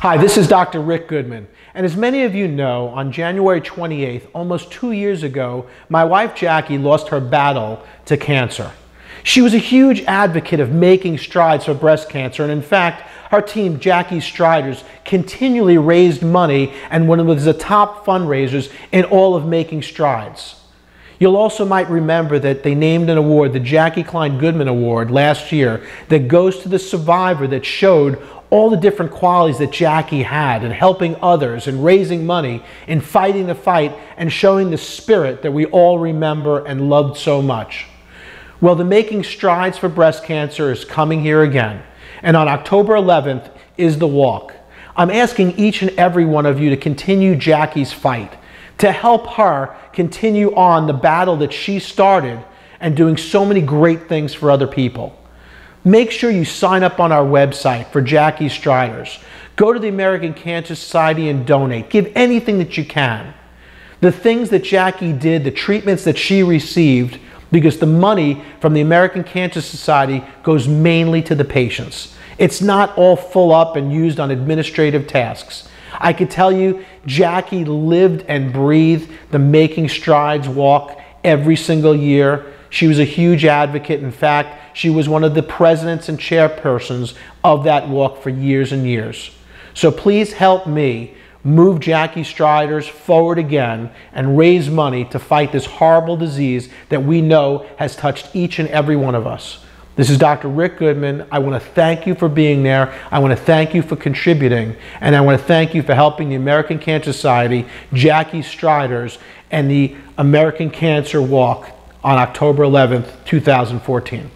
Hi, this is Dr. Rick Goodman, and as many of you know, on January 28th, almost 2 years ago, my wife Jackie lost her battle to cancer. She was a huge advocate of making strides for breast cancer, and in fact, our team, Jackie's Striders, continually raised money and was the top fundraisers in all of Making Strides. You'll also might remember that they named an award, the Jackie Klein Goodman Award, last year that goes to the survivor that showed all the different qualities that Jackie had in helping others and raising money and fighting the fight and showing the spirit that we all remember and loved so much. Well, the Making Strides for Breast Cancer is coming here again, and on October 11th is the walk. I'm asking each and every one of you to continue Jackie's fight, to help her continue on the battle that she started and doing so many great things for other people. Make sure you sign up on our website for Jackie's Striders. Go to the American Cancer Society and donate. Give anything that you can. The things that Jackie did, the treatments that she received, because the money from the American Cancer Society goes mainly to the patients. It's not all full up and used on administrative tasks. I could tell you, Jackie lived and breathed the Making Strides walk every single year. She was a huge advocate. In fact, she was one of the presidents and chairpersons of that walk for years and years. So please help me move Jackie's Striders forward again and raise money to fight this horrible disease that we know has touched each and every one of us. This is Dr. Rick Goodman. I want to thank you for being there. I want to thank you for contributing, and I want to thank you for helping the American Cancer Society, Jackie's Striders, and the American Cancer Walk on October 11th, 2014.